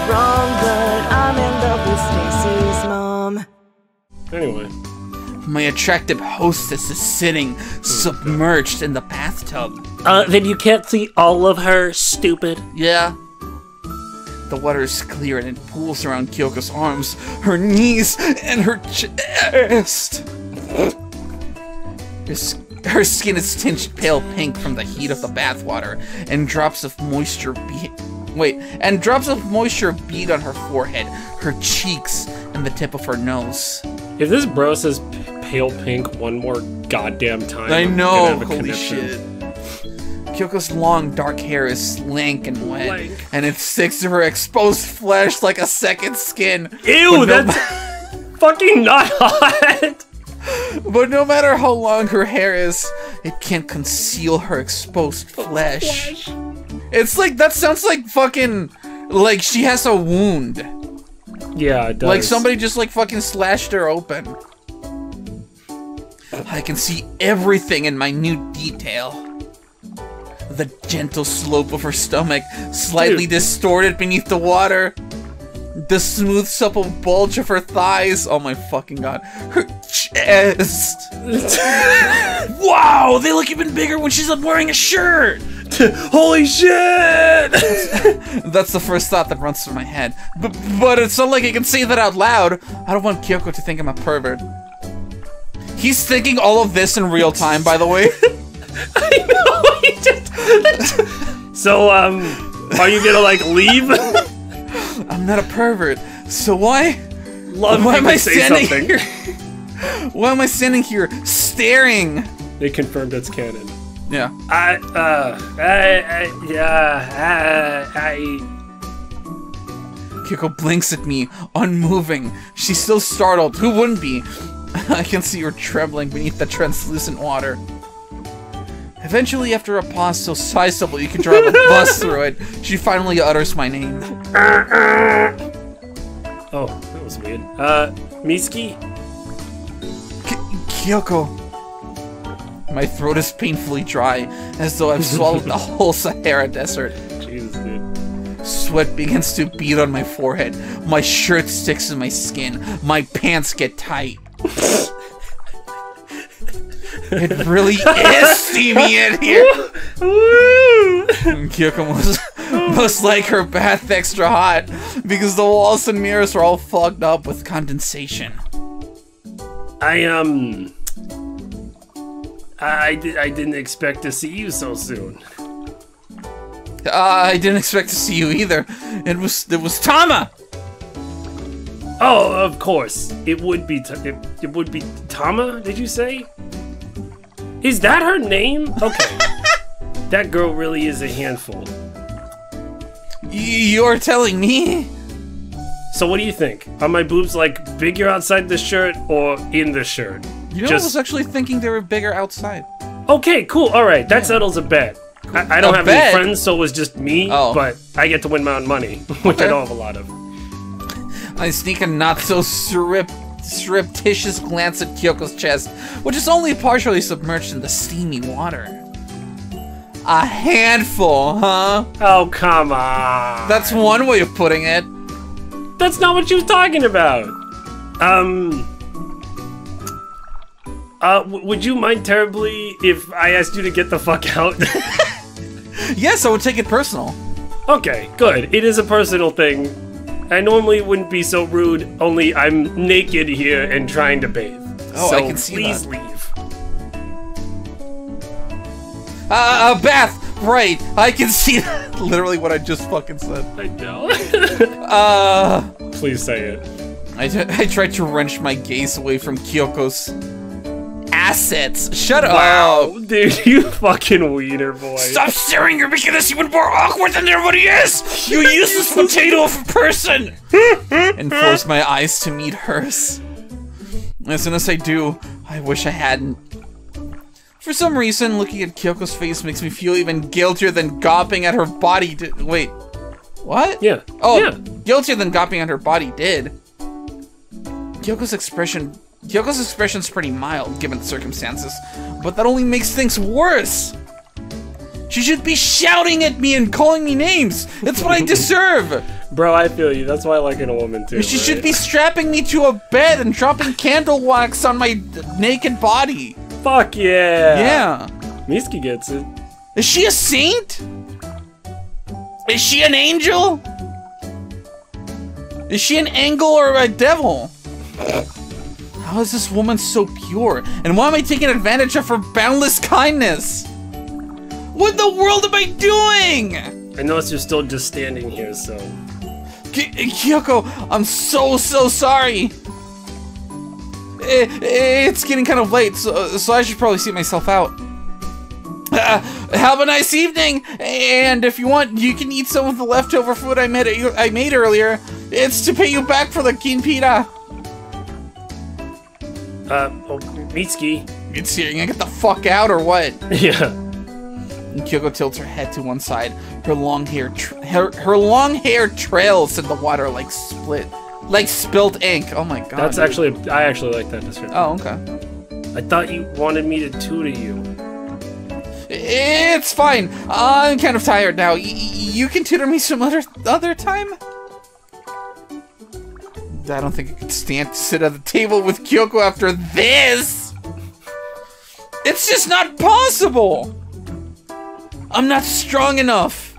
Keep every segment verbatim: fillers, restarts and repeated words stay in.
wrong, but I'm in love with Stacy's mom. Anyway. My attractive hostess is sitting submerged in the bathtub. Uh, then you can't see all of her, stupid. Yeah. The water is clear and it pools around Kyoko's arms, her knees, and her chest. Her, her skin is tinged pale pink from the heat of the bathwater, and drops of moisture beat. Wait, and drops of moisture bead on her forehead, her cheeks, and the tip of her nose. If this bro says pale pink one more goddamn time, I know. I'm gonna have a connection. Holy shit. Kyoko's long dark hair is slank and wet, like, and it sticks to her exposed flesh like a second skin. Ew, no that's fucking not hot! But no matter how long her hair is, it can't conceal her exposed flesh. It's like, that sounds like fucking, like she has a wound. Yeah, it does. Like somebody just like fucking slashed her open. I can see everything in minute detail. The gentle slope of her stomach, slightly Dude. distorted beneath the water. The smooth, supple bulge of her thighs. Oh my fucking god. Her chest. Wow, they look even bigger when she's wearing a shirt. Holy shit! That's the first thought that runs through my head. B but it's not like I can say that out loud. I don't want Kyoko to think I'm a pervert. He's thinking all of this in real time, by the way. I know. So, um, are you gonna, like, leave? I'm not a pervert, so why? Love why am I say standing something. here? Why am I standing here staring? They confirmed it's canon. Yeah. I, uh, I, I, yeah, I, I. Kyoko blinks at me, unmoving. She's still startled. Who wouldn't be? I can see her trembling beneath the translucent water. Eventually, after a pause so sizable you could drive a bus through it, she finally utters my name. Oh, that was weird. Uh, Mitsuki? K Kyoko. My throat is painfully dry, as though I've swallowed the whole Sahara Desert. Jesus, dude. Sweat begins to bead on my forehead. My shirt sticks in my skin. My pants get tight. It really is steamy in here! Kyoko was most like her bath extra hot, because the walls and mirrors are all fogged up with condensation. I, um... I, I didn't expect to see you so soon. Uh, I didn't expect to see you either. It was, it was Tama! Oh, of course. It would be, t it, it would be Tama, did you say? Is that her name? Okay. That girl really is a handful. You're telling me? So what do you think? Are my boobs, like, bigger outside the shirt or in the shirt? You know, Just... I was actually thinking they were bigger outside. Okay, cool. All right. That yeah. settles a bet. Cool. I, I don't a have bet? any friends, so it was just me, oh. but I get to win my own money, which okay. I don't have a lot of. I sneak a not-so-script... surreptitious glance at Kyoko's chest, which is only partially submerged in the steamy water. A handful, huh? Oh, come on. That's one way of putting it. That's not what she was talking about. Um... Uh, would you mind terribly if I asked you to get the fuck out? Yes, I would take it personal. Okay, good. It is a personal thing. I normally wouldn't be so rude, only I'm naked here and trying to bathe. Oh, so I can see please that. leave. Uh, a bath! Right, I can see that. Literally what I just fucking said. I know. uh... Please say it. I, I tried to wrench my gaze away from Kyoko's assets. Shut wow, up! Dude, you fucking wiener boy. Stop staring, you're making this even more awkward than everybody is! You useless potato of a person! And force my eyes to meet hers. As soon as I do, I wish I hadn't. For some reason, looking at Kyoko's face makes me feel even guiltier than gawping at her body did. Wait, what? Yeah. Oh, yeah. Guiltier than gawping at her body did. Kyoko's expression... Kyoko's expression's pretty mild, given the circumstances, but that only makes things worse! She should be shouting at me and calling me names. That's what I deserve. Bro, I feel you. That's why I like it a woman too. She right? should be strapping me to a bed and dropping candle wax on my naked body. Fuck yeah. Yeah. Mitsuki gets it. Is she a saint? Is she an angel? Is she an angel or a devil? How is this woman so pure? And why am I taking advantage of her boundless kindness? What in the world am I doing? I notice you're still just standing here, so... K Kyoko, I'm so, so sorry. It, it's getting kind of late, so, so I should probably see myself out. Uh, have a nice evening, and if you want, you can eat some of the leftover food I made, I made earlier. It's to pay you back for the Kinpira. Uh, oh, Mitsuki. Mitsuki, are you gonna get the fuck out or what? Yeah. And Kyoko tilts her head to one side. Her long hair, tra her, her long hair trails in the water like split, like spilt ink. Oh my god. That's dude. actually, I actually like that description. Oh, okay. I thought you wanted me to tutor you. It's fine. I'm kind of tired now. Y you can tutor me some other other time. I don't think I could stand to sit at the table with Kyoko after this! It's just not possible! I'm not strong enough!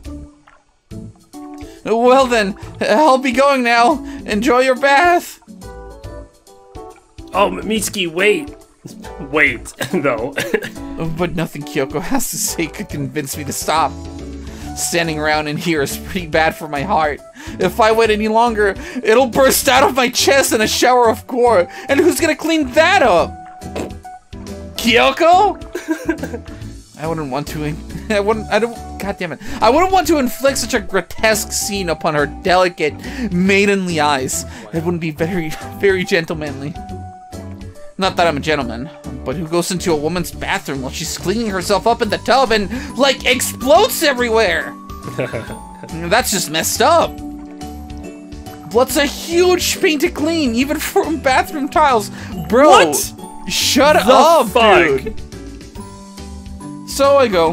Well then, I'll be going now. Enjoy your bath! Oh, Mitsuki, wait! Wait, though. But nothing Kyoko has to say could convince me to stop. Standing around in here is pretty bad for my heart. If I wait any longer, it'll burst out of my chest in a shower of gore. And who's gonna clean that up? Kyoko? I wouldn't want to. I wouldn't. I don't. God damn it! I wouldn't want to inflict such a grotesque scene upon her delicate, maidenly eyes. It wouldn't be very, very gentlemanly. Not that I'm a gentleman, but who goes into a woman's bathroom while she's cleaning herself up in the tub and, like, explodes everywhere? That's just messed up. Blood's a huge pain to clean, even from bathroom tiles. Bro, what? Shut the up, fuck? dude. So I go.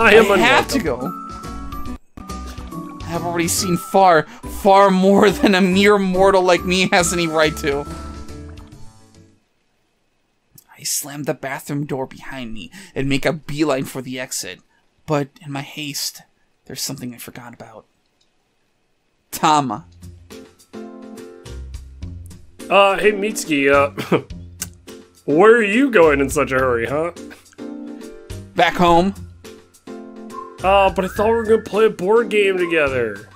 I, am I have to go. I've already seen far, far more than a mere mortal like me has any right to. I slammed the bathroom door behind me and make a beeline for the exit. But in my haste, there's something I forgot about. Tama. Uh, hey Mitsuki, uh... where are you going in such a hurry, huh? Back home. Uh, but I thought we were gonna play a board game together.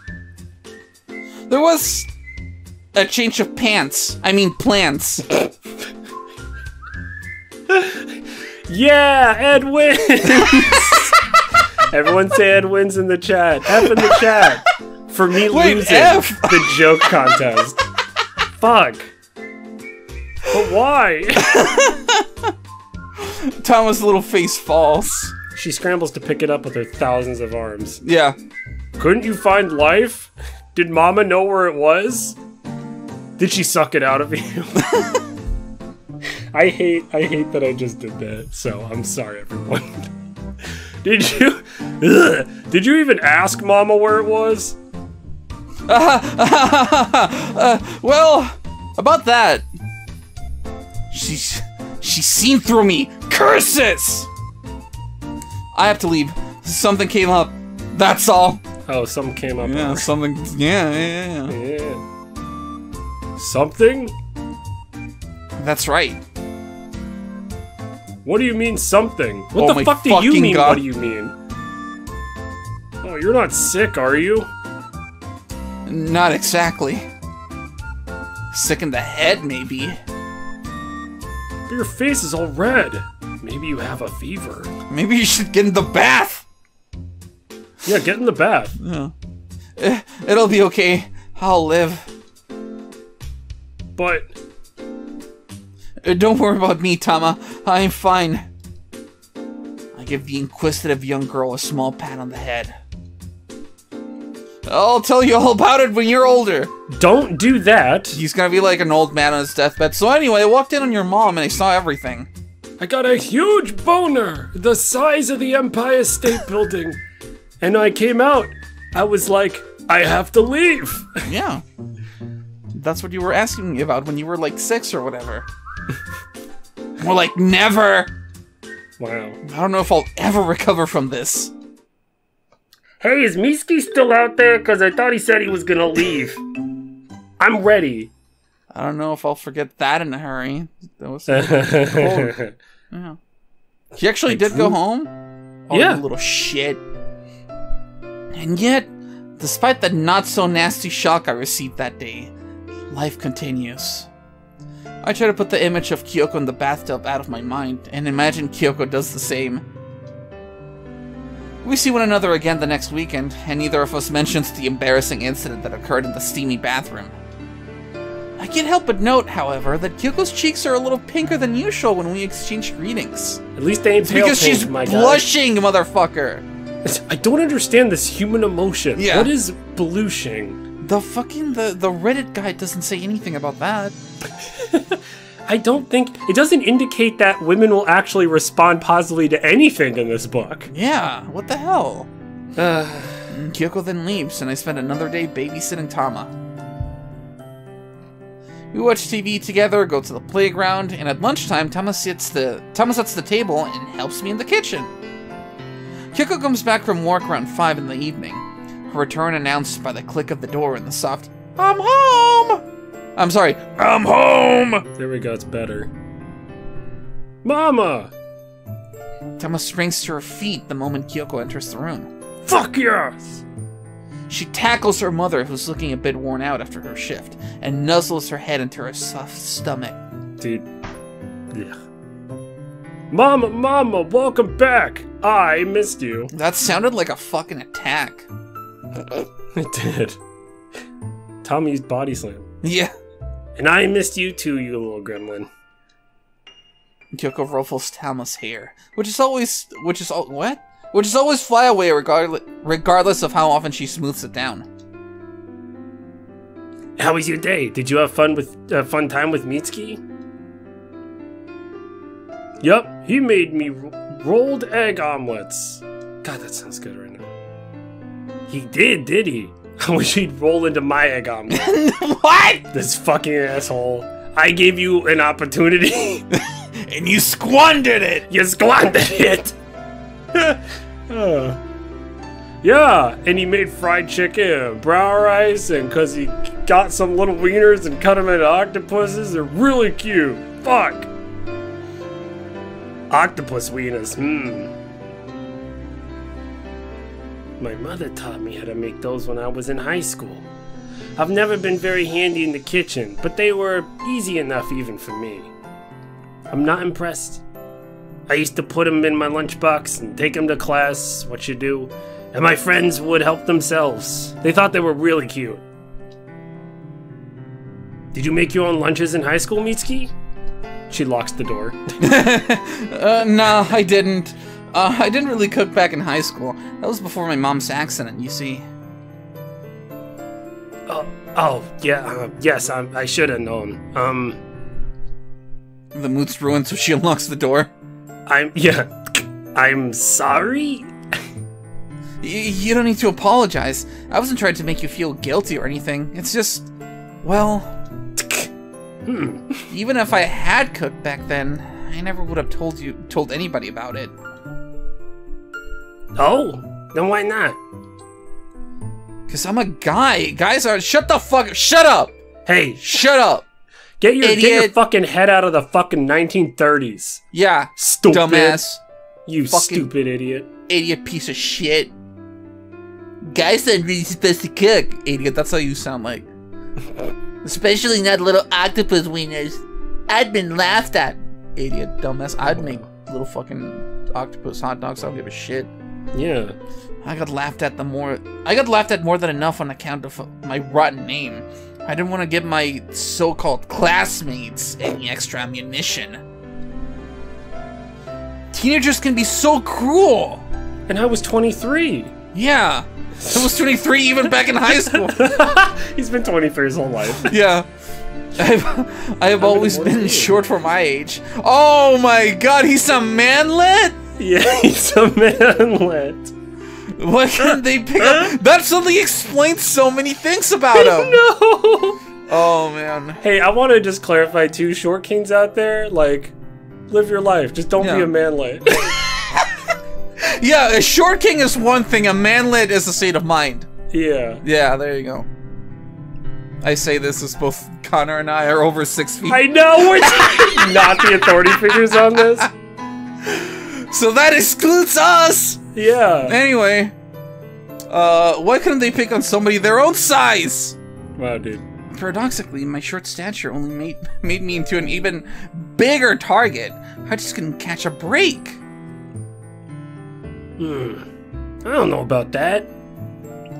There was... a change of pants. I mean, plants. Yeah, Ed wins! Everyone say Ed wins in the chat. F in the chat. For me Wait, losing F. the joke contest. Fuck. But why? Tama's little face falls. She scrambles to pick it up with her thousands of arms. Yeah. Couldn't you find life? Did Mama know where it was? Did she suck it out of you? I hate, I hate that I just did that, so I'm sorry, everyone. Did you, ugh, did you even ask Mama where it was? Uh, uh, uh, well, about that, she's, she's seen through me. Curses! I have to leave. Something came up. That's all. Oh, something came up. Yeah, over. something. Yeah, yeah, yeah. yeah. Something? That's right. What do you mean something? What oh the fuck do you mean God. What do you mean? Oh, you're not sick, are you? Not exactly. Sick in the head, maybe. But your face is all red. Maybe you have a fever. Maybe you should get in the bath! Yeah, get in the bath. Yeah. It'll be okay. I'll live. But... don't worry about me, Tama. I'm fine. I give the inquisitive young girl a small pat on the head. I'll tell you all about it when you're older. Don't do that. He's gonna be like an old man on his deathbed. So anyway, I walked in on your mom and I saw everything. I got a huge boner the size of the Empire State Building. And I came out. I was like, I have to leave. Yeah. That's what you were asking me about when you were like six or whatever. More like never. Wow. I don't know if I'll ever recover from this. Hey, is Mitsuki still out there? Because I thought he said he was going to leave. I'm ready. I don't know if I'll forget that in a hurry. That was cold. Yeah. He actually did go home? Oh, yeah. You little shit. And yet, despite the not-so-nasty shock I received that day, life continues. I try to put the image of Kyoko in the bathtub out of my mind, and imagine Kyoko does the same. We see one another again the next weekend, and neither of us mentions the embarrassing incident that occurred in the steamy bathroom. I can't help but note, however, that Kyoko's cheeks are a little pinker than usual when we exchange greetings. At least they ain't pale pink, she's my blushing, God. Motherfucker! I don't understand this human emotion. Yeah. What is blushing? The fucking, the, the Reddit guy doesn't say anything about that. I don't think, it doesn't indicate that women will actually respond positively to anything in this book. Yeah, what the hell? Uh, Kyoko then leaves, and I spend another day babysitting Tama. We watch T V together, go to the playground, and at lunchtime, Tama sits the Tama sets the table and helps me in the kitchen. Kyoko comes back from work around five in the evening, her return announced by the click of the door and the soft, I'm home! I'm sorry, I'm home! There we go, it's better. Mama! Tama springs to her feet the moment Kyoko enters the room. Fuck yes! She tackles her mother, who's looking a bit worn out after her shift, and nuzzles her head into her soft stomach. Dude. Yeah. Mama, Mama, welcome back! I missed you. That sounded like a fucking attack. It did. Tommy's body slam. Yeah. And I missed you too, you little gremlin. Kyoko ruffles Tama's hair, which is always, which is all, what? Which is always fly away regardless, regardless of how often she smooths it down. How was your day? Did you have fun with uh, fun time with Mitsuki? Yup, he made me ro rolled egg omelets. God, that sounds good right now. He did, did he? I wish he'd roll into my egg omelet. What? This fucking asshole. I gave you an opportunity. And you squandered it. You squandered it. uh, yeah, and he made fried chicken, brown rice, and cause he got some little wieners and cut them into octopuses. They're really cute. Fuck. Octopus wieners, mmm. My mother taught me how to make those when I was in high school. I've never been very handy in the kitchen, but they were easy enough even for me. I'm not impressed. I used to put them in my lunchbox and take them to class, what you do, and my friends would help themselves. They thought they were really cute. Did you make your own lunches in high school, Mitsuki? She locks the door. uh, no, I didn't. Uh, I didn't really cook back in high school. That was before my mom's accident, you see. Oh, oh yeah, uh, yes, I, I should have known. Um, the mood's ruined, so she unlocks the door. I'm, yeah, I'm sorry? you, you don't need to apologize. I wasn't trying to make you feel guilty or anything. It's just, well... Hmm. Even if I had cooked back then, I never would have told you, told anybody about it. Oh? Then why not? Because I'm a guy. Guys are- Shut the fuck up! Shut up! Hey! Shut up! Get your, get your fucking head out of the fucking nineteen thirties. Yeah, stupid. Dumbass. You stupid idiot. Idiot piece of shit. Guys aren't really supposed to cook, idiot. That's how you sound like. Especially not little octopus wieners. I'd been laughed at. Idiot, dumbass. I'd make little fucking octopus hot dogs. I don't give a shit. Yeah. I got laughed at the more- I got laughed at more than enough on account of my rotten name. I didn't want to give my so-called classmates any extra ammunition. Teenagers can be so cruel! And I was twenty-three! Yeah. I was twenty-three even back in high school. He's been twenty-three his whole life. Yeah. I've, I have always been short for my age. Oh my god, he's a manlet? Yeah, he's a manlet. Why can't they pick up? That suddenly explains so many things about him. No. Oh man. Hey, I want to just clarify too, short kings out there, like, live your life. Just don't yeah. be a manlet. Yeah, a short king is one thing, a manlet is a state of mind. Yeah. Yeah, there you go. I say this as both Connor and I are over six feet. I know, we're not the authority figures on this. So that excludes us! Yeah. Anyway, uh, why couldn't they pick on somebody their own size? Wow, dude. Paradoxically, my short stature only made, made me into an even bigger target. I just couldn't catch a break. Hmm. I don't know about that.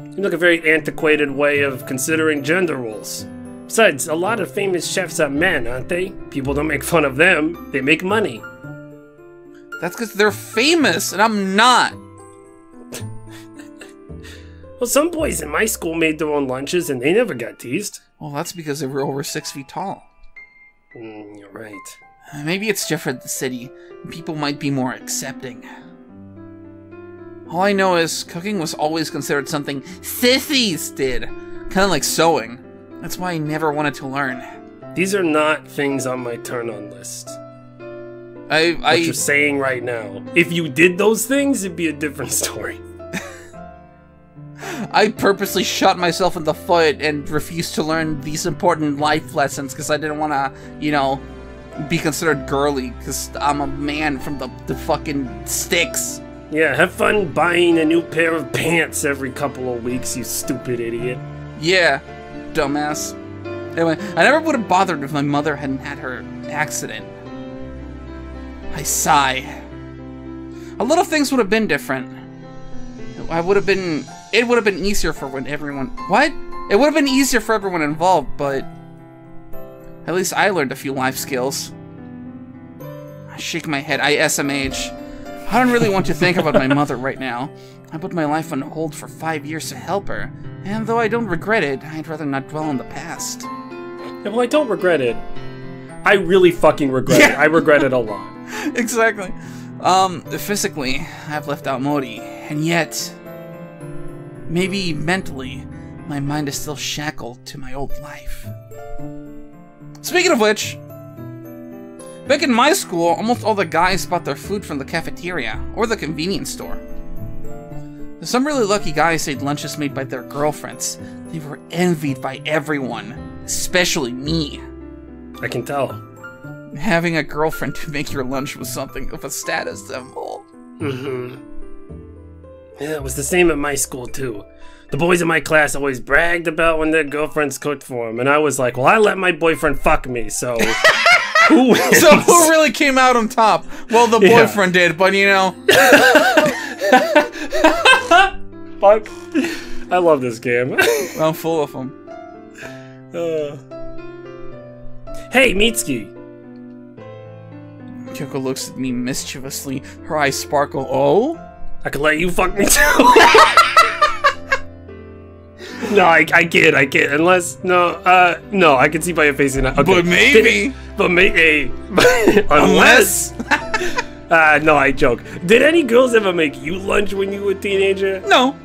Seems like a very antiquated way of considering gender roles. Besides, a lot of famous chefs are men, aren't they? People don't make fun of them, they make money. That's because they're famous, and I'm not. Well, some boys in my school made their own lunches, and they never got teased. Well, that's because they were over six feet tall. Mm, you're right. Maybe it's different in the city. People might be more accepting. All I know is cooking was always considered something sissies did, kind of like sewing. That's why I never wanted to learn. These are not things on my turn-on list. I, I, what you're saying right now. If you did those things, it'd be a different story. I purposely shot myself in the foot and refused to learn these important life lessons because I didn't want to, you know, be considered girly because I'm a man from the, the fucking sticks. Yeah, have fun buying a new pair of pants every couple of weeks, you stupid idiot. Yeah, dumbass. Anyway, I never would have bothered if my mother hadn't had her accident. I sigh. A lot of things would have been different. I would have been... It would have been easier for when everyone... What? It would have been easier for everyone involved, but... At least I learned a few life skills. I shake my head. I S M H. I don't really want to think about my mother right now. I put my life on hold for five years to help her, and though I don't regret it, I'd rather not dwell on the past. Yeah, well, I don't regret it. I really fucking regret yeah. it. I regret it a lot. Exactly. Um, physically, I've left out Mori, and yet... Maybe mentally, my mind is still shackled to my old life. Speaking of which... Back in my school, almost all the guys bought their food from the cafeteria, or the convenience store. Some really lucky guys ate lunches made by their girlfriends. They were envied by everyone, especially me. I can tell. Having a girlfriend to make your lunch was something of a status symbol. Mm-hmm. Yeah, it was the same at my school, too. The boys in my class always bragged about when their girlfriends cooked for them, and I was like, well, I let my boyfriend fuck me, so... Who wins? So who really came out on top? Well, the boyfriend yeah. did, but you know. Fuck. I love this game. I'm full of them. Uh. Hey, Mitsuki. Kyoko looks at me mischievously. Her eyes sparkle. Oh? I could let you fuck me too. No, I, I can't, I can't. Unless, no, uh, no, I can see by your face. And I, okay. But maybe. Did, but maybe. Unless. uh, no, I joke. Did any girls ever make you lunch when you were a teenager? No.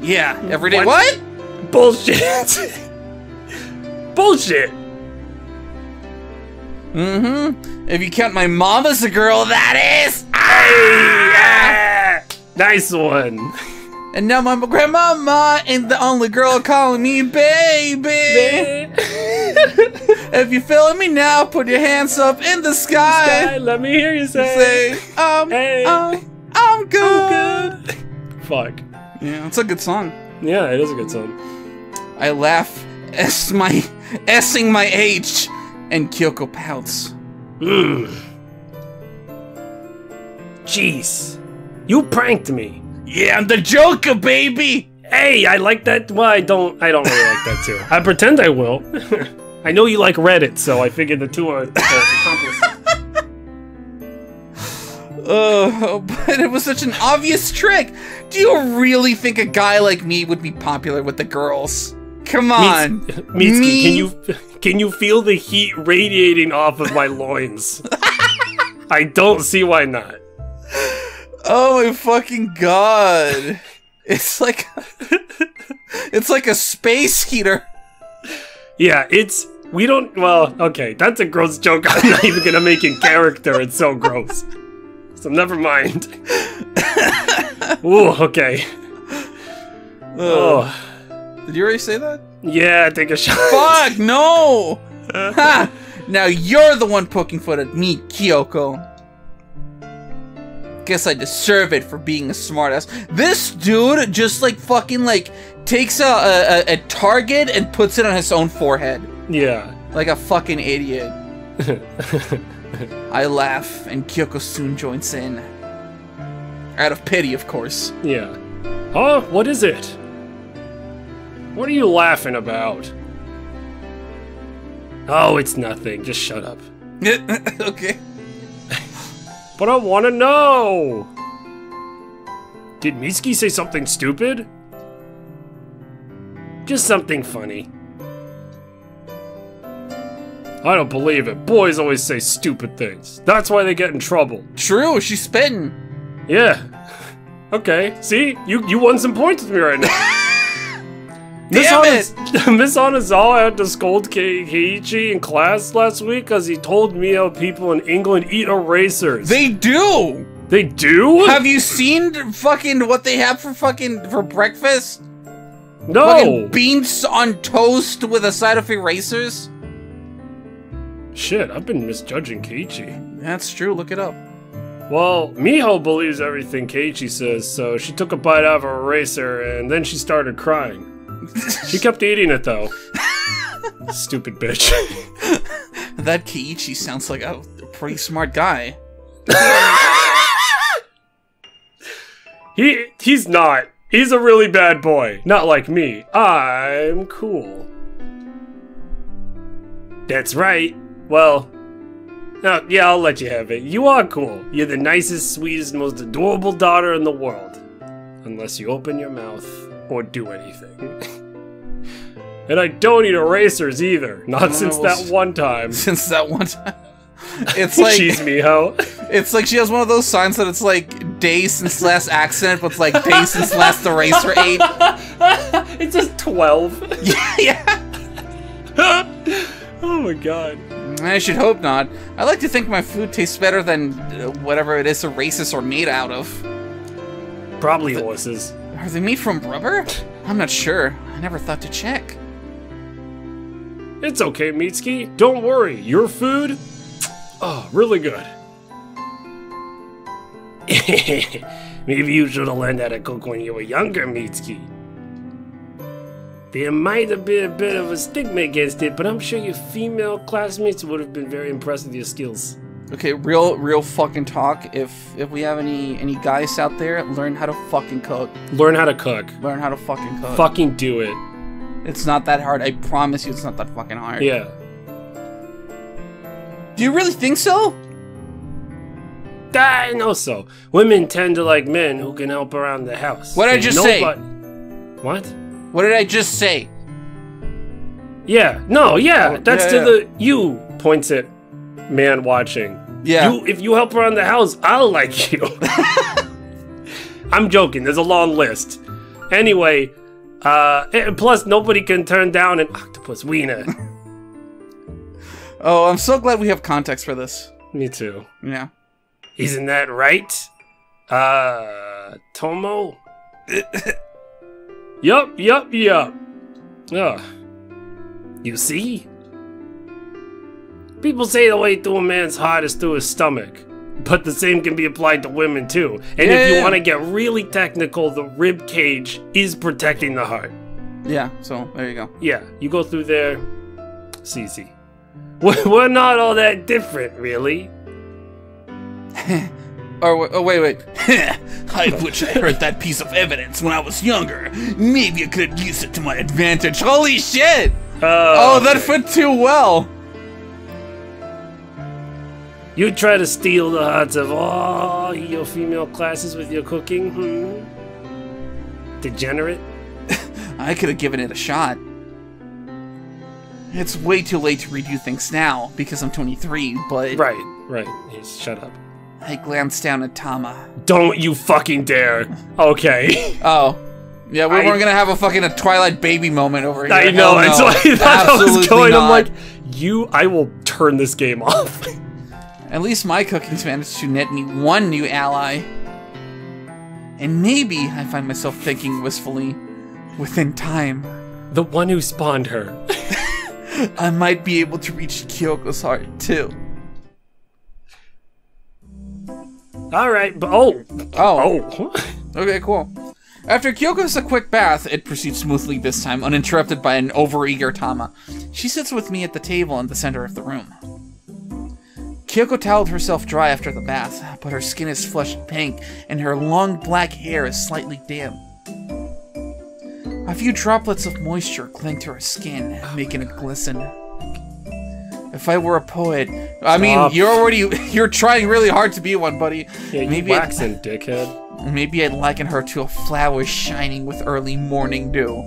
Yeah, every day. What? what? Bullshit. Bullshit. Mm-hmm. If you count my mom as a girl, that is. Ah! Hey, yeah. Nice one. And now my grandmama ain't the only girl calling me baby. baby. If you're feeling me now, put your hands up in the sky. The sky. Let me hear you say, say um, hey. um, I'm good. I'm good. Fuck. Yeah, it's a good song. Yeah, it is a good song. I laugh, S my, S-ing my age, and Kyoko pouts. Mm. Jeez, you pranked me. Yeah, I'm the Joker, baby! Hey, I like that. Well, I don't I don't really like that, too. I pretend I will. I know you like Reddit, so I figured the two are accomplices. Uh, but it was such an obvious trick. Do you really think a guy like me would be popular with the girls? Come on, Mitsuki, me? can you can you feel the heat radiating off of my loins? I don't see why not. Oh my fucking god! It's like it's like a space heater. Yeah, it's we don't. Well, okay, that's a gross joke. I'm not even gonna make in character. It's so gross. So never mind. Ooh, okay. Oh. Did you already say that? Yeah, take a shot. Fuck, no! Ha! Now you're the one poking fun at me, Kyoko. Guess I deserve it for being a smartass. This dude just like fucking like takes a, a, a target and puts it on his own forehead. Yeah. Like a fucking idiot. I laugh, and Kyoko soon joins in. Out of pity, of course. Yeah. Huh? What is it? What are you laughing about? Oh, it's nothing. Just shut up. Okay. But I want to know! Did Mitsuki say something stupid? Just something funny. I don't believe it. Boys always say stupid things. That's why they get in trouble. True, she's spitting. Yeah. Okay, see? You you won some points with me right now. Miss Anazawa had to scold Keiichi in class last week because he told me how people in England eat erasers. They do! They do? Have you seen fucking what they have for fucking for breakfast? No! Fucking beans on toast with a side of erasers? Shit, I've been misjudging Keiichi. That's true, look it up. Well, Miho believes everything Keiichi says, so she took a bite out of her eraser and then she started crying. She kept eating it though. Stupid bitch. That Keiichi sounds like a pretty smart guy. he he's not. He's a really bad boy. Not like me. I'm cool. That's right. Well, no, yeah, I'll let you have it. You are cool. You're the nicest, sweetest, most adorable daughter in the world. Unless you open your mouth or do anything. And I don't eat erasers either. Not since that one time. Since that one time. It's like she's Miho. It's like she has one of those signs that it's like day since last accident, but it's like day since last eraser ate. It says twelve. Yeah. Yeah. Oh my god. I should hope not. I like to think my food tastes better than uh, whatever it is erasers are made out of. Probably the, horses. Are they made from rubber? I'm not sure. I never thought to check. It's okay, Mitsuki. Don't worry. Your food? Oh, really good. Maybe you should have learned how to cook when you were younger, Mitsuki. There might have been a bit of a stigma against it, but I'm sure your female classmates would have been very impressed with your skills. Okay, real, real fucking talk. If if we have any any guys out there, learn how to fucking cook. Learn how to cook. Learn how to fucking cook. Fucking do it. It's not that hard. I promise you, it's not that fucking hard. Yeah. Do you really think so? I know so. Women tend to like men who can help around the house. What did I just say? What? What did I just say? Yeah, no, yeah, oh, that's yeah, to yeah. the you points at man watching. Yeah. You, if you help around the house, I'll like you. I'm joking, there's a long list. Anyway, uh, and plus nobody can turn down an octopus wiener. Oh, I'm so glad we have context for this. Me too. Yeah. Isn't that right? Uh, Tomo? Yup, yup, yup. Ugh. You see? People say the way through a man's heart is through his stomach. But the same can be applied to women too. And yeah, if you yeah. want to get really technical, the rib cage is protecting the heart. Yeah, so there you go. Yeah, you go through there. It's easy. We're not all that different, really. Or, oh, wait, wait. I wish I heard that piece of evidence when I was younger. Maybe I could use it to my advantage. Holy shit! Uh, oh, that okay. fit too well. You try to steal the hearts of all your female classes with your cooking, hmm? Degenerate? I could have given it a shot. It's way too late to redo things now, because I'm twenty-three, but... Right, right. Hey, shut up. I glanced down at Tama. Don't you fucking dare! Okay. Oh. Yeah, we I, weren't gonna have a fucking a Twilight Baby moment over here. I know, and so I thought that was going, not. I'm like, you, I will turn this game off. At least my cooking's managed to net me one new ally. And maybe, I find myself thinking wistfully, within time, the one who spawned her. I might be able to reach Kyoko's heart, too. Alright, but oh! Oh. Oh. Okay, cool. After Kyoko's a quick bath, it proceeds smoothly this time, uninterrupted by an overeager Tama. She sits with me at the table in the center of the room. Kyoko toweled herself dry after the bath, but her skin is flushed pink, and her long black hair is slightly dim. A few droplets of moisture cling to her skin, oh making it glisten. If I were a poet, I Stop. mean, you're already, you're trying really hard to be one, buddy. Yeah, maybe you waxing, dickhead. Maybe I'd liken her to a flower shining with early morning dew.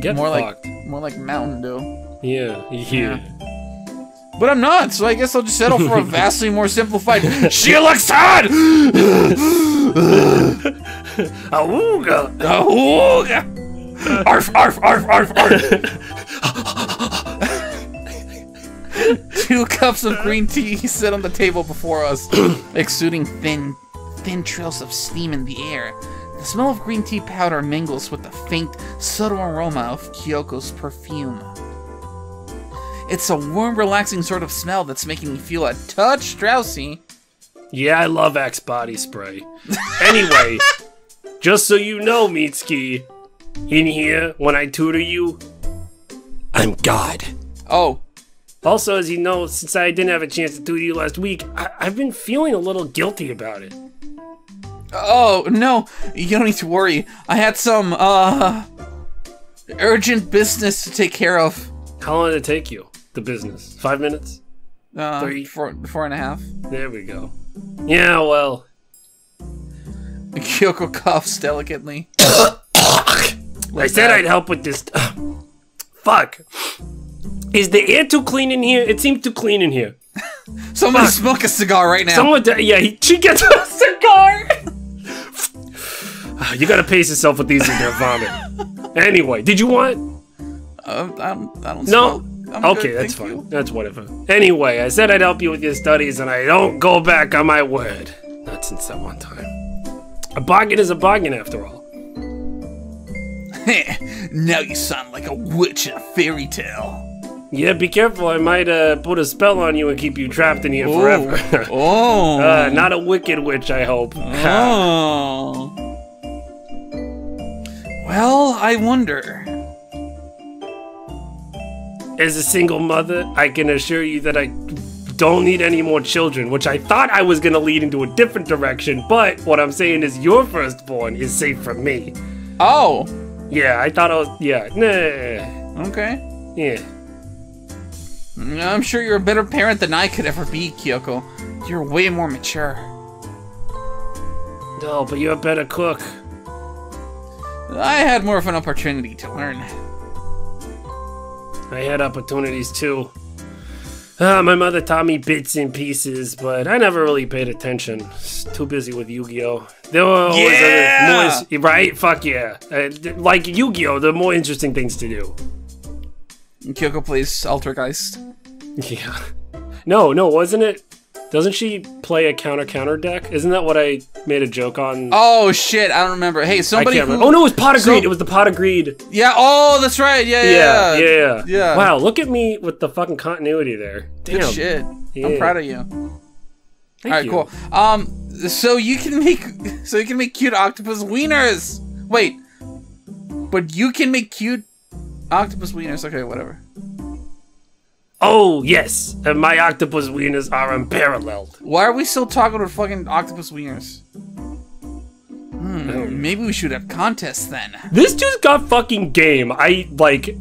Get more fucked. like, more like mountain dew. Yeah, yeah, yeah. But I'm not, so I guess I'll just settle for a vastly more simplified. She looks hot. Auga, auga. Arf, arf, arf, arf, arf. Two cups of green tea set on the table before us, exuding thin, thin trails of steam in the air. The smell of green tea powder mingles with the faint, subtle aroma of Kyoko's perfume. It's a warm, relaxing sort of smell that's making me feel a touch drowsy. Yeah, I love Axe body spray. Anyway, just so you know, Mitsuki, in here, when I tutor you, I'm God. Oh. Also, as you know, since I didn't have a chance to do you last week, I I've been feeling a little guilty about it. Oh, no, you don't need to worry. I had some, uh, urgent business to take care of. How long did it take you, the business? Five minutes? Uh, Three? Four, four and a half. There we go. Yeah, well. Kyoko coughs delicately. Like I said that. I'd help with this. Fuck. Is the air too clean in here? It seems too clean in here. Someone smoke a cigar right now. Someone, yeah, he, she gets a cigar. You gotta pace yourself with these in their vomit. Anyway, did you want? Um, I don't, I don't no. Smoke. I'm okay, good, that's fine. You. That's whatever. Anyway, I said I'd help you with your studies, and I don't go back on my word. Not since that one time. A bargain is a bargain, after all. Now you sound like a witch in a fairy tale. Yeah, be careful. I might uh, put a spell on you and keep you trapped in here Ooh. forever. Oh, uh, not a wicked witch, I hope. Oh. Well, I wonder. As a single mother, I can assure you that I don't need any more children, which I thought I was going to lead into a different direction. But what I'm saying is your firstborn is safe from me. Oh. Yeah, I thought I was... Yeah. Nah. Okay. Yeah. I'm sure you're a better parent than I could ever be, Kyoko. You're way more mature. No, but you're a better cook. I had more of an opportunity to learn. I had opportunities too. Uh, my mother taught me bits and pieces, but I never really paid attention. Too busy with Yu-Gi-Oh. There were always yeah! other more, right? Fuck yeah. Uh, like Yu-Gi-Oh, there are more interesting things to do. Kyoko plays Altergeist. Yeah. No, no, wasn't it? Doesn't she play a counter-counter deck? Isn't that what I made a joke on? Oh, shit, I don't remember. Hey, somebody who... Oh, no, it was Pot of Greed. So... It was the Pot of Greed. Yeah, oh, that's right. Yeah, yeah, yeah. Yeah, yeah. yeah. Wow, look at me with the fucking continuity there. Damn. Good shit. Yeah. I'm proud of you. Thank All right, you. cool. Um, so you can make... So you can make cute octopus wieners. Wait. But you can make cute... Octopus wieners, okay, whatever. Oh, yes! And my octopus wieners are unparalleled. Why are we still talking about fucking octopus wieners? Hmm, um, maybe we should have contests then. This dude's got fucking game. I, like,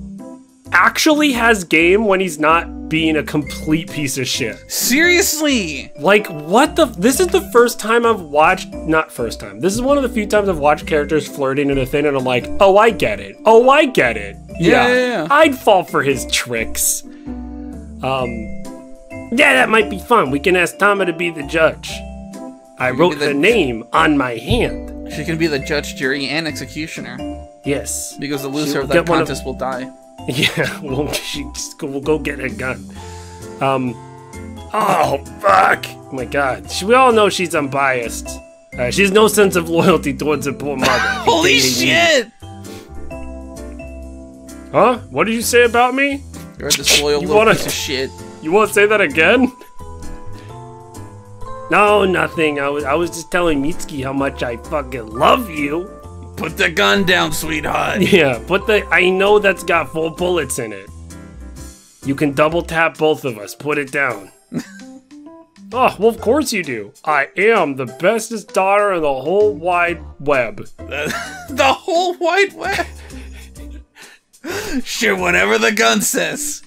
actually has game when he's not being a complete piece of shit. Seriously! Like, what the- this is the first time I've watched- not first time. This is one of the few times I've watched characters flirting in a thing and I'm like, oh, I get it. Oh, I get it. Yeah, yeah, yeah. I'd fall for his tricks. Um, yeah, that might be fun. We can ask Tama to be the judge. I she wrote the, the name on my hand. She can be the judge, jury, and executioner. Yes. Because the loser of that contest of, will die. Yeah, well, she just go, we'll go get a gun. Um, oh, fuck. Oh my God. She, we all know she's unbiased. Uh, she has no sense of loyalty towards her poor mother. Holy shit! Me. Huh? What did you say about me? You're a disloyal you little wanna, piece of shit. You want to say that again? No, nothing. I was, I was just telling Mitsuki how much I fucking love you. Put the gun down, sweetheart. Yeah, put the... I know that's got four bullets in it. You can double tap both of us. Put it down. Oh, well, of course you do. I am the bestest daughter in the whole wide web. The whole wide web? Sure, whatever the gun says.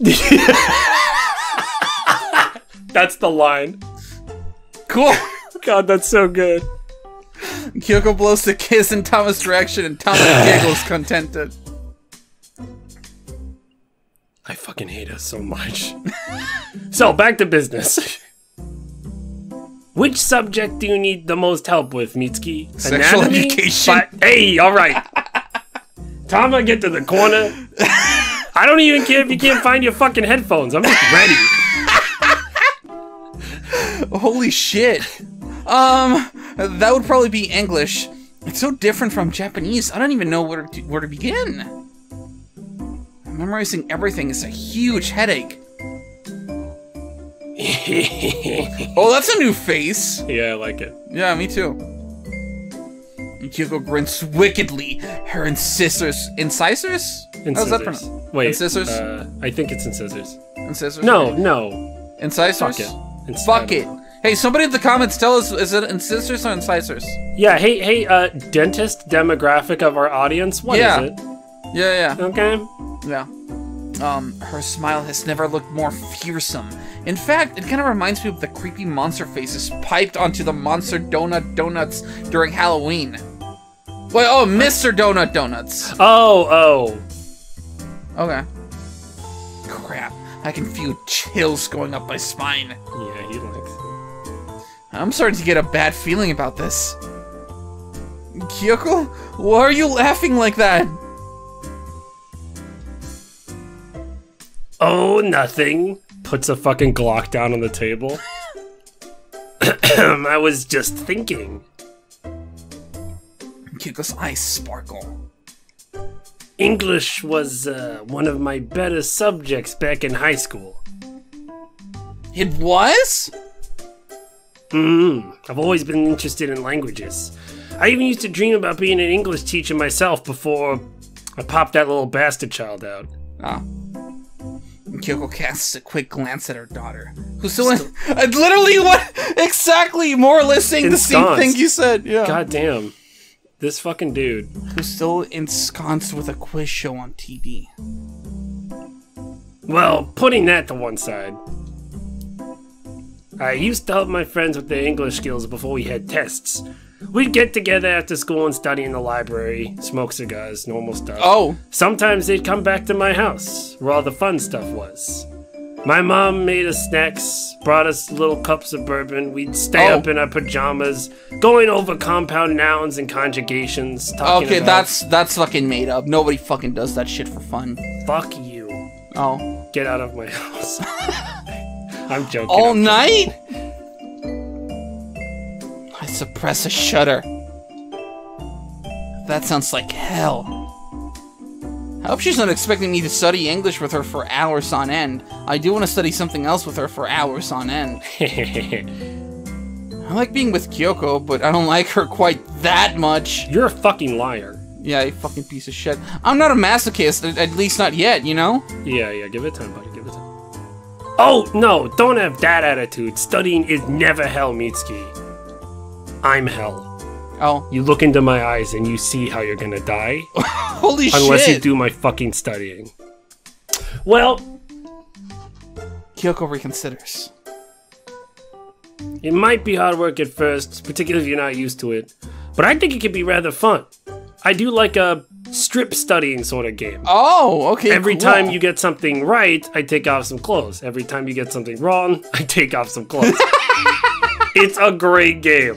That's the line. Cool. God, that's so good. Kyoko blows the kiss in Tama's direction and Tama giggles contented. I fucking hate us so much. So, back to business. Which subject do you need the most help with, Mitsuki? Sexual Anatomy? Education? But, hey, alright. Tama, get to the corner. I don't even care if you can't find your fucking headphones. I'm just ready. Holy shit. Um, that would probably be English. It's so different from Japanese. I don't even know where to, where to begin. Memorizing everything is a huge headache. Oh, that's a new face. Yeah, I like it. Yeah, me too. Kyoko grins wickedly. Her incisors... Incisors? Incisors. How's that pronounced? Wait. Incisors? Uh, I think it's incisors. Incisors? No, okay. No. Incisors? Fuck it. Incisors. Fuck it. Hey, somebody in the comments tell us, is it incisors or incisors? Yeah, hey, hey, uh, dentist demographic of our audience, what yeah. is it? Yeah, yeah. Okay. Yeah. Um, her smile has never looked more fearsome. In fact, it kind of reminds me of the creepy monster faces piped onto the Monster Donut Donuts during Halloween. Wait, oh, Mister Donut Donuts. Oh, oh. Okay. Crap, I can feel chills going up my spine. Yeah, he likes it. I'm starting to get a bad feeling about this. Kyoko, why are you laughing like that? Oh, nothing. Puts a fucking Glock down on the table. I was just thinking. Kiko's eyes sparkle. English was uh, one of my better subjects back in high school. It was? Mm-hmm. I've always been interested in languages. I even used to dream about being an English teacher myself before I popped that little bastard child out. Ah. Kyoko casts a quick glance at her daughter, who's still, still in, I literally what exactly more or less saying the same thing you said. Yeah. God damn. This fucking dude. Who's still ensconced with a quiz show on T V. Well, putting that to one side. I used to help my friends with their English skills before we had tests. We'd get together after school and study in the library, smoke cigars, normal stuff. Oh. Sometimes they'd come back to my house, where all the fun stuff was. My mom made us snacks, brought us little cups of bourbon. We'd stay oh. up in our pajamas, going over compound nouns and conjugations. Talking okay, about that's that's fucking made up. Nobody fucking does that shit for fun. Fuck you. Oh. Get out of my house. I'm joking. All I'm night? Joking. I suppress a shudder. That sounds like hell. I hope she's not expecting me to study English with her for hours on end. I do want to study something else with her for hours on end. I like being with Kyoko, but I don't like her quite that much. You're a fucking liar. Yeah, you fucking piece of shit. I'm not a masochist, at least not yet, you know? Yeah, yeah, give it time, buddy, give it time. Oh, no, don't have that attitude. Studying is never hell, Mitsuki. I'm hell. Oh. You look into my eyes and you see how you're gonna die. Holy unless shit! Unless you do my fucking studying. Well, Kyoko reconsiders. It might be hard work at first, particularly if you're not used to it, but I think it could be rather fun. I do like a strip studying sort of game. Oh, okay. Every cool. time you get something right, I take off some clothes. Every time you get something wrong, I take off some clothes. It's a great game.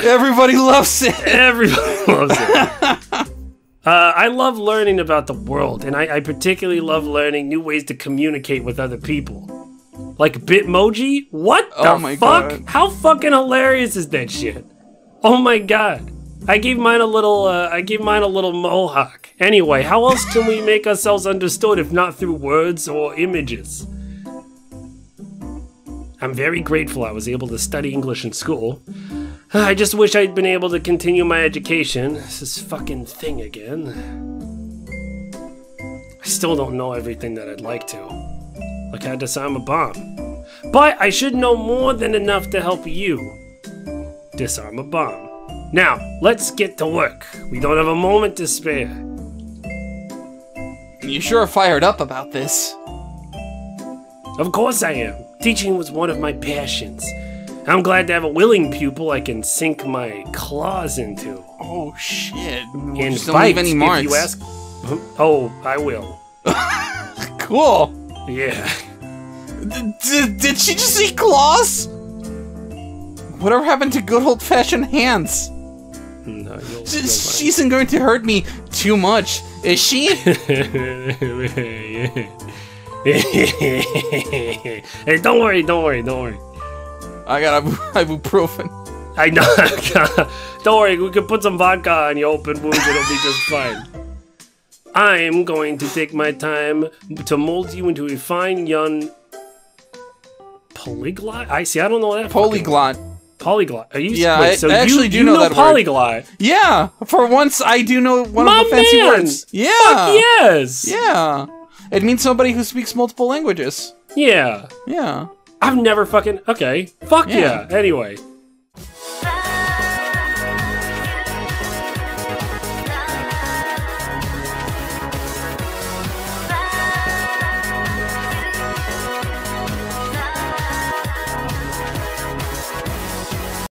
Everybody loves it. Everybody loves it. Uh, I love learning about the world, and I, I particularly love learning new ways to communicate with other people. Like Bitmoji? What the oh my fuck? God. How fucking hilarious is that shit? Oh my god. I gave mine a little, uh, I gave mine a little mohawk. Anyway, how else can we make ourselves understood if not through words or images? I'm very grateful I was able to study English in school. I just wish I'd been able to continue my education. This is fucking thing again. I still don't know everything that I'd like to. Like how to disarm a bomb. But I should know more than enough to help you disarm a bomb. Now, let's get to work. We don't have a moment to spare. You sure are fired up about this. Of course I am. Teaching was one of my passions. I'm glad to have a willing pupil I can sink my claws into. Oh shit! Well, and just don't leave any marks. If you ask, oh, I will. Cool. Yeah. Did, did she just say claws? Whatever happened to good old-fashioned hands? No, you'll, she, you'll she isn't going to hurt me too much, is she? Hey, don't worry, don't worry, don't worry. I got ibuprofen. I know. Don't worry, we can put some vodka on your open wound, it'll be just fine. I'm going to take my time to mold you into a fine young polyglot. I see. I don't know that. Polyglot. Polyglot. Are you? Yeah, wait, I, so I actually you, do you know, know that polyglot. Word. Yeah. For once, I do know one my of the fancy man. Words. Yeah. Fuck yes. Yeah. It means somebody who speaks multiple languages. Yeah. Yeah. I've never fucking... Okay. Fuck yeah. yeah. Anyway.